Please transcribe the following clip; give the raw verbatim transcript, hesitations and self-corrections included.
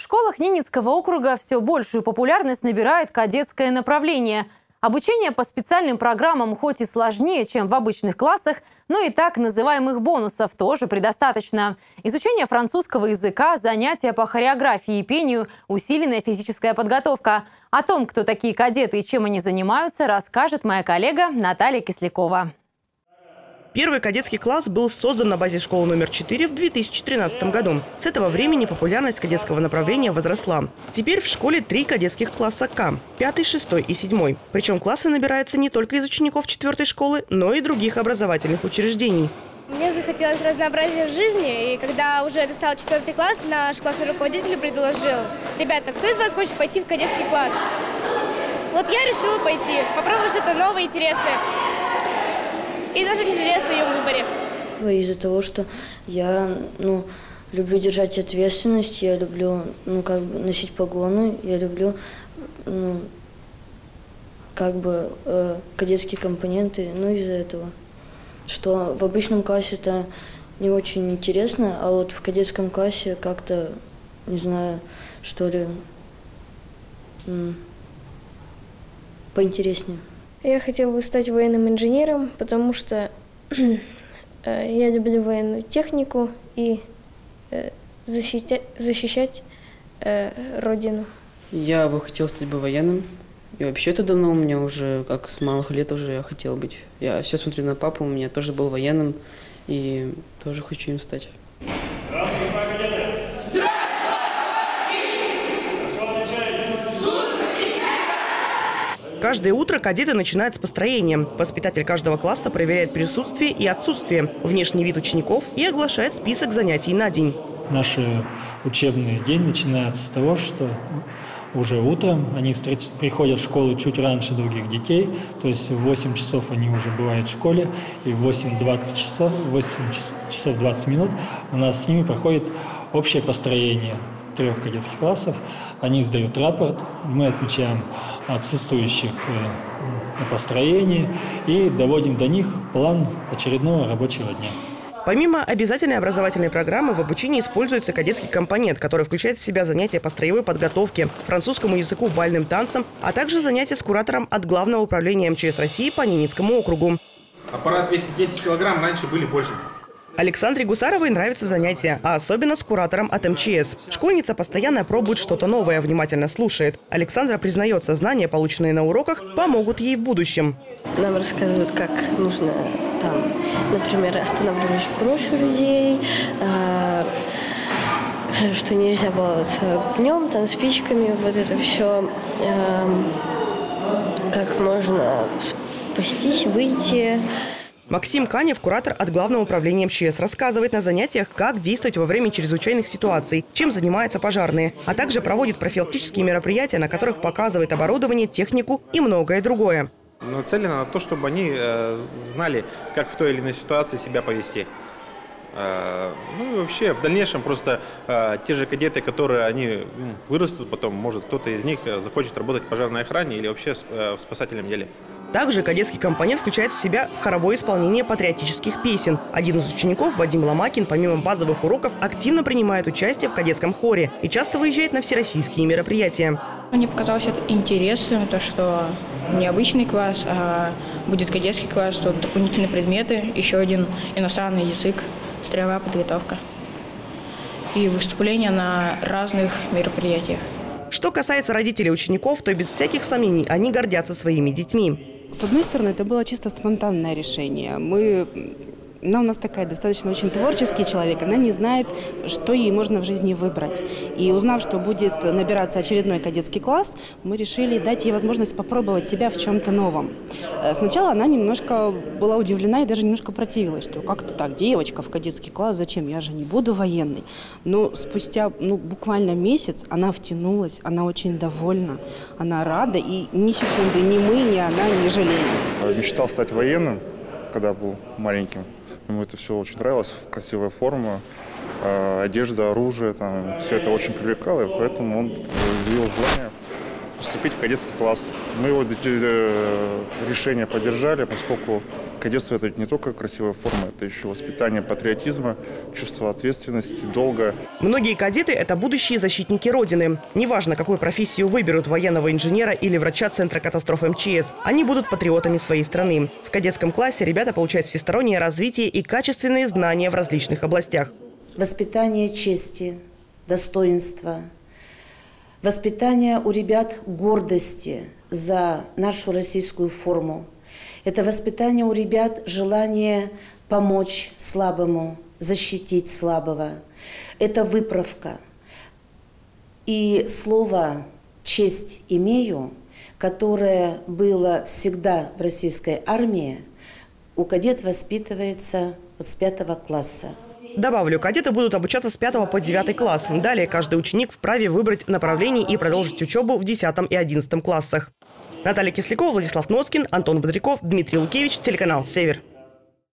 В школах Ненецкого округа все большую популярность набирает кадетское направление. Обучение по специальным программам хоть и сложнее, чем в обычных классах, но и так называемых бонусов тоже предостаточно. Изучение французского языка, занятия по хореографии и пению, усиленная физическая подготовка. О том, кто такие кадеты и чем они занимаются, расскажет моя коллега Наталья Кислякова. Первый кадетский класс был создан на базе школы номер четыре в две тысячи тринадцатом году. С этого времени популярность кадетского направления возросла. Теперь в школе три кадетских класса К – пятый, шестой и седьмой. Причем классы набираются не только из учеников четвёртой школы, но и других образовательных учреждений. Мне захотелось разнообразия в жизни, и когда уже это стал четвёртый класс, наш классный руководитель предложил: «Ребята, кто из вас хочет пойти в кадетский класс?» Вот я решила пойти, попробовать что-то новое и интересное. И даже не жалею о своем выборе. Из-за того, что я ну, люблю держать ответственность, я люблю ну, как бы носить погоны, я люблю ну, как бы, э, кадетские компоненты, ну из-за этого. Что в обычном классе это не очень интересно, а вот в кадетском классе как-то, не знаю, что ли, поинтереснее. Я хотела бы стать военным инженером, потому что я люблю военную технику и защитя, защищать э, родину. Я бы хотела стать бы военным. И вообще это давно у меня уже, как с малых лет уже я хотела быть. Я все смотрю на папу, у меня тоже был военным, и тоже хочу им стать. Каждое утро кадеты начинают с построения. Воспитатель каждого класса проверяет присутствие и отсутствие, внешний вид учеников и оглашает список занятий на день. Наш учебный день начинается с того, что уже утром они встреч... приходят в школу чуть раньше других детей. То есть в восемь часов они уже бывают в школе. И в восемь двадцать часов, восемь часов двадцать минут у нас с ними проходит общее построение трех кадетских классов. Они сдают рапорт, мы отмечаем отсутствующих на построении и доводим до них план очередного рабочего дня. Помимо обязательной образовательной программы, в обучении используется кадетский компонент, который включает в себя занятия по строевой подготовке, французскому языку, бальным танцам, а также занятия с куратором от Главного управления МЧС России по Ненецкому округу. Аппарат весит десять килограмм, раньше были больше. Александре Гусаровой нравятся занятия, а особенно с куратором от МЧС. Школьница постоянно пробует что-то новое, внимательно слушает. Александра признается, знания, полученные на уроках, помогут ей в будущем. Нам рассказывают, как нужно там, например, останавливать кровь у людей, что нельзя баловаться пнем, там, спичками, вот это все, как можно спастись, выйти. Максим Канев, куратор от Главного управления МЧС, рассказывает на занятиях, как действовать во время чрезвычайных ситуаций, чем занимаются пожарные, а также проводит профилактические мероприятия, на которых показывает оборудование, технику и многое другое. Нацелено на то, чтобы они знали, как в той или иной ситуации себя повести. Ну и вообще в дальнейшем просто те же кадеты, которые они вырастут, потом может кто-то из них захочет работать в пожарной охране или вообще в спасательном деле. Также кадетский компонент включает в себя хоровое исполнение патриотических песен. Один из учеников, Вадим Ломакин, помимо базовых уроков, активно принимает участие в кадетском хоре и часто выезжает на всероссийские мероприятия. Мне показалось это интересным, то что не обычный класс, а будет кадетский класс, тут дополнительные предметы, еще один иностранный язык, строевая подготовка и выступления на разных мероприятиях. Что касается родителей учеников, то без всяких сомнений они гордятся своими детьми. С одной стороны, это было чисто спонтанное решение. Мы, она у нас такая достаточно очень творческий человек, она не знает, что ей можно в жизни выбрать. И узнав, что будет набираться очередной кадетский класс, мы решили дать ей возможность попробовать себя в чем-то новом. Сначала она немножко была удивлена и даже немножко противилась, что как-то так, девочка в кадетский класс, зачем, я же не буду военной. Но спустя ну, буквально месяц она втянулась, она очень довольна, она рада, и ни секунды ни мы, ни она не жалеем. Мечтал стать военным, когда был маленьким. Ему это все очень нравилось, красивая форма, одежда, оружие, там, все это очень привлекало, и поэтому он изъявил желание поступить в кадетский класс. Мы его решение поддержали, поскольку Кадетство – это ведь не только красивая форма, это еще воспитание патриотизма, чувство ответственности, долга. Многие кадеты – это будущие защитники Родины. Неважно, какую профессию выберут – военного инженера или врача Центра катастроф МЧС, они будут патриотами своей страны. В кадетском классе ребята получают всестороннее развитие и качественные знания в различных областях. Воспитание чести, достоинства, воспитание у ребят гордости за нашу российскую форму. Это воспитание у ребят желания помочь слабому, защитить слабого. Это выправка. И слово «честь имею», которое было всегда в российской армии, у кадет воспитывается вот с пятого класса. Добавлю, кадеты будут обучаться с пятого по девятый класс. Далее каждый ученик вправе выбрать направление и продолжить учебу в десятом и одиннадцатом классах. Наталья Кислякова, Владислав Носкин, Антон Бодряков, Дмитрий Лукевич, телеканал «Север».